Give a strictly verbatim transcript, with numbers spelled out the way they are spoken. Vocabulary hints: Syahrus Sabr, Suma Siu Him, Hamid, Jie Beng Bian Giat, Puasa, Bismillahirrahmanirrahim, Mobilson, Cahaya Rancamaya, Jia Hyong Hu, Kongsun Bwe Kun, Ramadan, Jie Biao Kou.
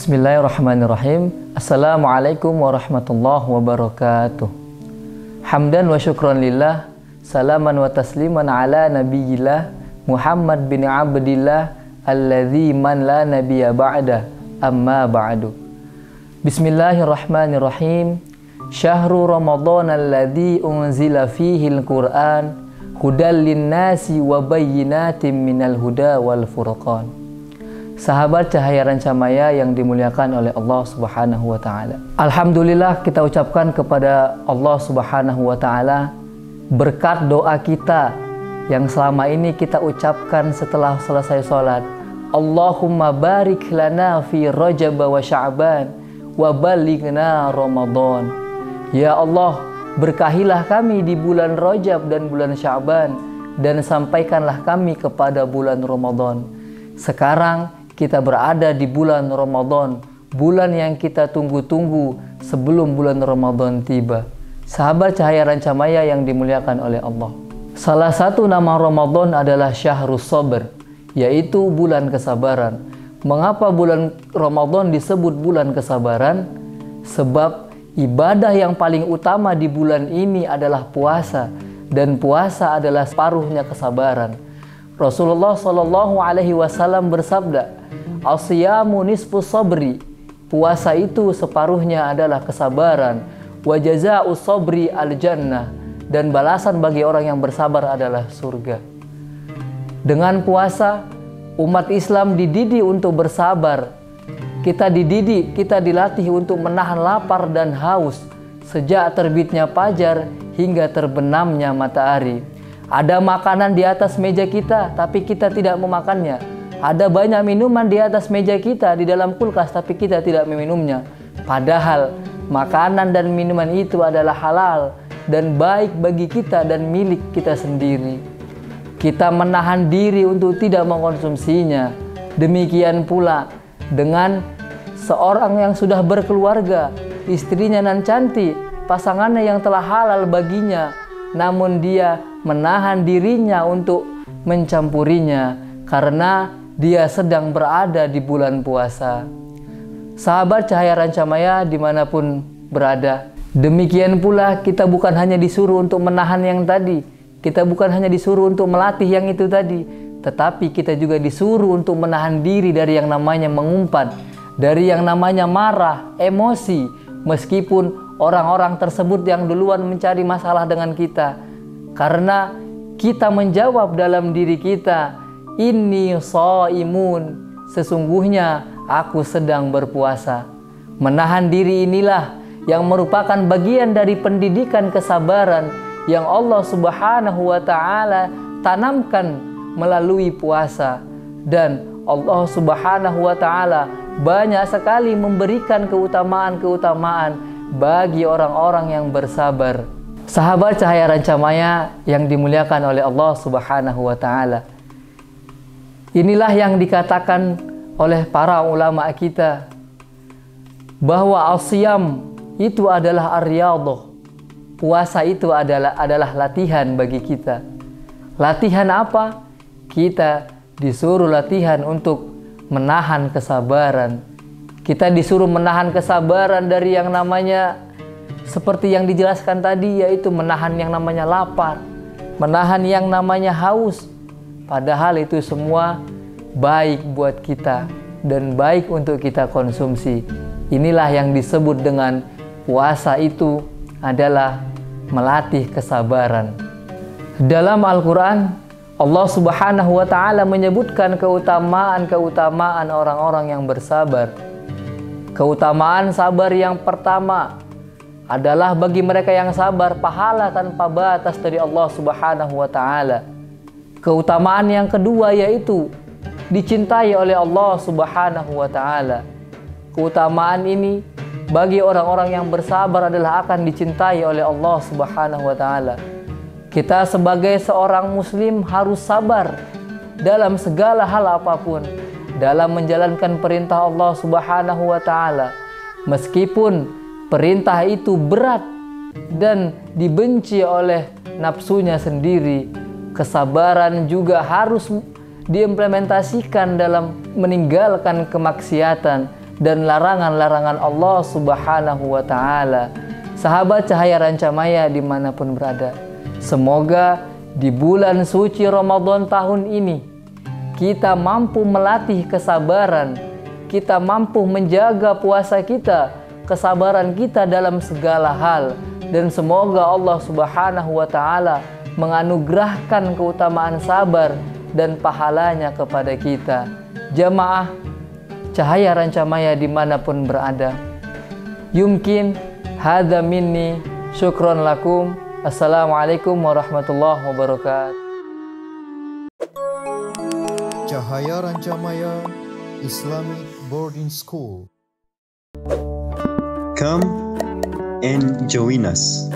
Bismillahirrahmanirrahim. Assalamualaikum warahmatullahi wabarakatuh. Hamdan wa syukran lillah, salaman wa tasliman ala nabiyillah Muhammad bin Abdillah alladzi man la nabiyya ba'da, amma ba'du. Bismillahirrahmanirrahim. Syahrul Ramadan alladzi unzila fihil Qur'an hudal linnasi wa bayyinatin minal huda wal furqan. Sahabat Cahaya Rancamaya yang dimuliakan oleh Allah Subhanahu wa Ta'ala, alhamdulillah kita ucapkan kepada Allah Subhanahu wa Ta'ala berkat doa kita yang selama ini kita ucapkan setelah selesai sholat. Allahumma barik lana fi Rajab wa Sya'ban wa balighna Ramadan. Ya Allah, berkahilah kami di bulan Rajab dan bulan Sya'ban, dan sampaikanlah kami kepada bulan Ramadan. Sekarang kita berada di bulan Ramadan, bulan yang kita tunggu-tunggu sebelum bulan Ramadan tiba. Sahabat Cahaya Rancamaya yang dimuliakan oleh Allah, salah satu nama Ramadan adalah Syahrus Sabr, yaitu bulan kesabaran. Mengapa bulan Ramadan disebut bulan kesabaran? Sebab ibadah yang paling utama di bulan ini adalah puasa, dan puasa adalah separuhnya kesabaran. Rasulullah Shallallahu Alaihi Wasallam bersabda, "Asyamu nisfu sabri", puasa itu separuhnya adalah kesabaran. Wa jazaa'u sabri al-jannah, dan balasan bagi orang yang bersabar adalah surga. Dengan puasa, umat Islam dididik untuk bersabar. Kita dididik, kita dilatih untuk menahan lapar dan haus sejak terbitnya fajar hingga terbenamnya matahari. Ada makanan di atas meja kita, tapi kita tidak memakannya. Ada banyak minuman di atas meja kita, di dalam kulkas, tapi kita tidak meminumnya. Padahal makanan dan minuman itu adalah halal dan baik bagi kita dan milik kita sendiri. Kita menahan diri untuk tidak mengkonsumsinya. Demikian pula dengan seorang yang sudah berkeluarga, istrinya nan cantik, pasangannya yang telah halal baginya, namun dia menahan dirinya untuk mencampurinya karena dia sedang berada di bulan puasa. Sahabat Cahaya Rancamaya dimanapun berada, demikian pula kita bukan hanya disuruh untuk menahan yang tadi, kita bukan hanya disuruh untuk melatih yang itu tadi, tetapi kita juga disuruh untuk menahan diri dari yang namanya mengumpat, dari yang namanya marah, emosi, meskipun orang-orang tersebut yang duluan mencari masalah dengan kita. Karena kita menjawab dalam diri kita, "Inni shaimun", sesungguhnya aku sedang berpuasa. Menahan diri inilah yang merupakan bagian dari pendidikan kesabaran yang Allah Subhanahu wa Ta'ala tanamkan melalui puasa. Dan Allah Subhanahu wa Ta'ala banyak sekali memberikan keutamaan-keutamaan bagi orang-orang yang bersabar. Sahabat Cahaya Rancamaya yang dimuliakan oleh Allah Subhanahu wa Ta'ala, inilah yang dikatakan oleh para ulama kita, bahwa asyam itu adalah ar-riyadhah. Puasa itu adalah adalah latihan bagi kita. Latihan apa? Kita disuruh latihan untuk menahan kesabaran. Kita disuruh menahan kesabaran dari yang namanya seperti yang dijelaskan tadi, yaitu menahan yang namanya lapar, menahan yang namanya haus. Padahal itu semua baik buat kita dan baik untuk kita konsumsi. Inilah yang disebut dengan puasa itu adalah melatih kesabaran. Dalam Al-Quran, Allah Subhanahu wa Ta'ala menyebutkan keutamaan-keutamaan orang-orang yang bersabar. Keutamaan sabar yang pertama adalah bagi mereka yang sabar, pahala tanpa batas dari Allah Subhanahu wa Ta'ala. Keutamaan yang kedua yaitu dicintai oleh Allah Subhanahu wa Ta'ala. Keutamaan ini bagi orang-orang yang bersabar adalah akan dicintai oleh Allah Subhanahu wa Ta'ala. Kita sebagai seorang muslim harus sabar dalam segala hal apapun, dalam menjalankan perintah Allah Subhanahu wa Ta'ala. Meskipun perintah itu berat dan dibenci oleh nafsunya sendiri, kesabaran juga harus diimplementasikan dalam meninggalkan kemaksiatan, dan larangan-larangan Allah Subhanahu wa Ta'ala. Sahabat Cahaya Rancamaya dimanapun berada, semoga di bulan suci Ramadan tahun ini kita mampu melatih kesabaran, kita mampu menjaga puasa kita, kesabaran kita dalam segala hal, dan semoga Allah Subhanahu wa Ta'ala menganugerahkan keutamaan sabar dan pahalanya kepada kita. Jamaah Cahaya Rancamaya dimanapun berada, yumkin hadza minni, syukron lakum. Assalamualaikum warahmatullahi wabarakatuh. Cahaya Rancamaya Islamic Boarding School. Come and join us.